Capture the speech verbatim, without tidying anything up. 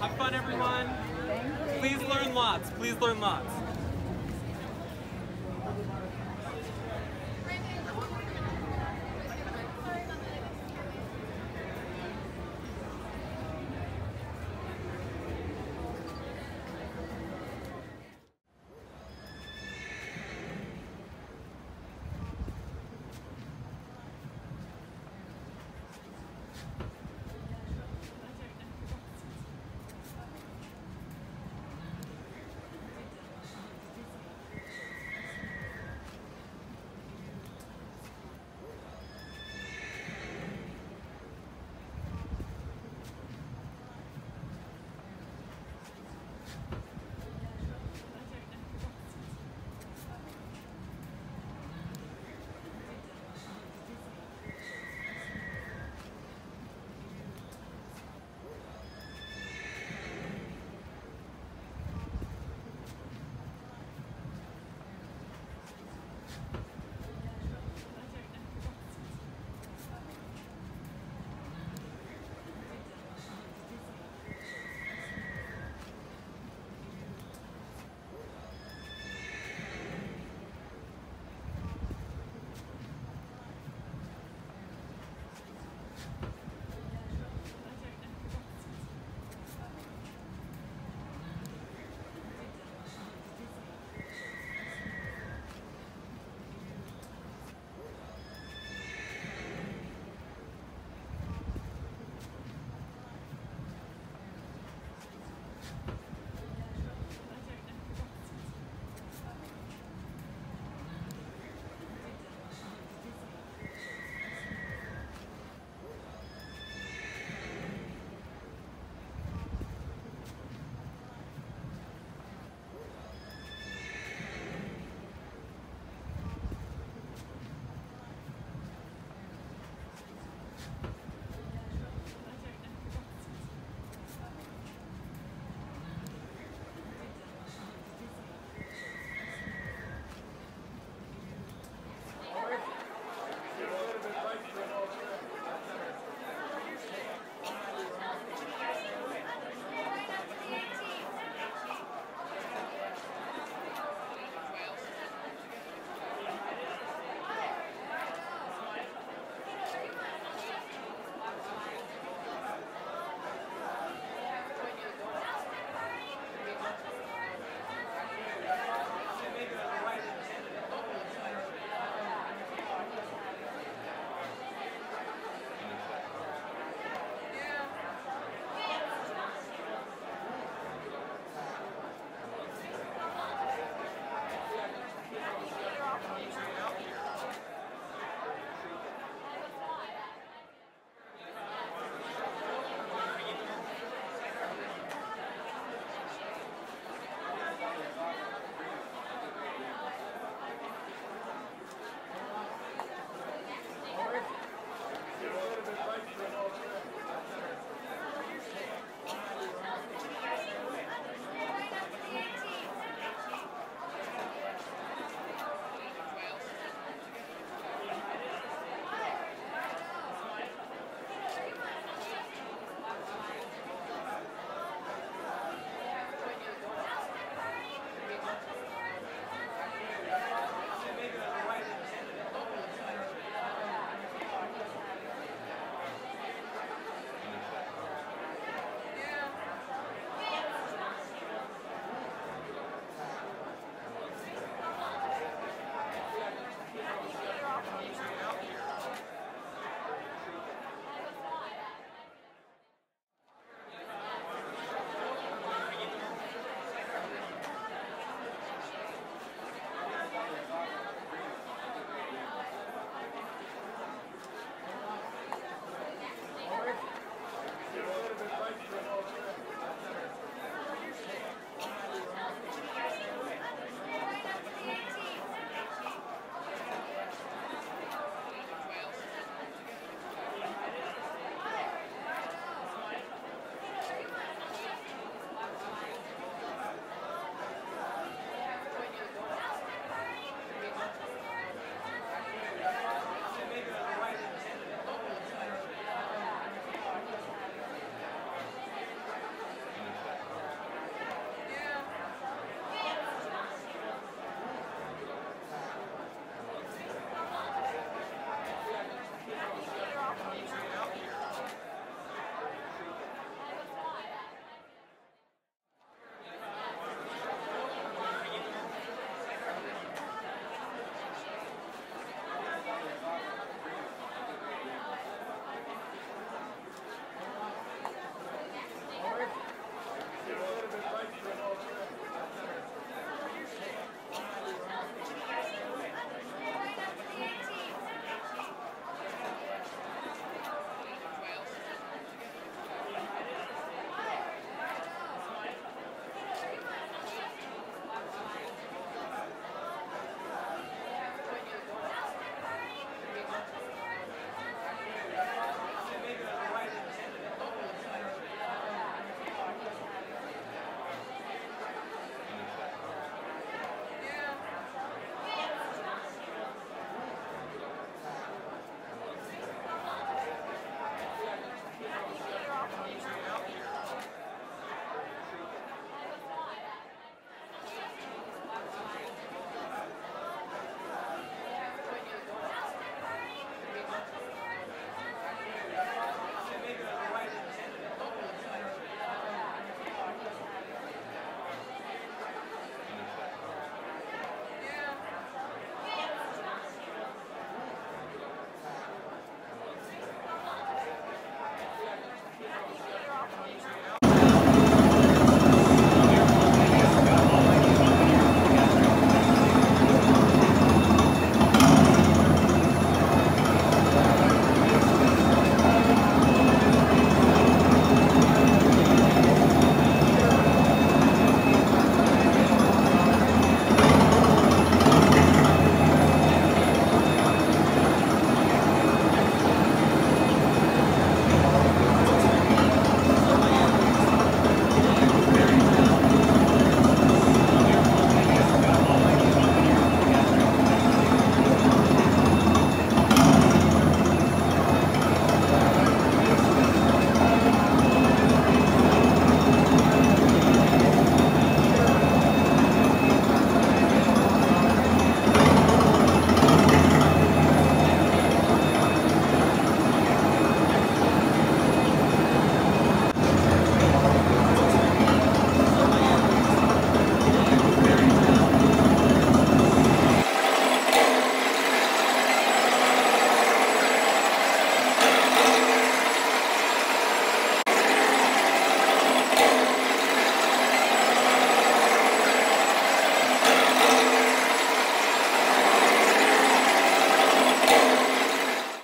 Have fun, everyone. Please learn lots. Please learn lots.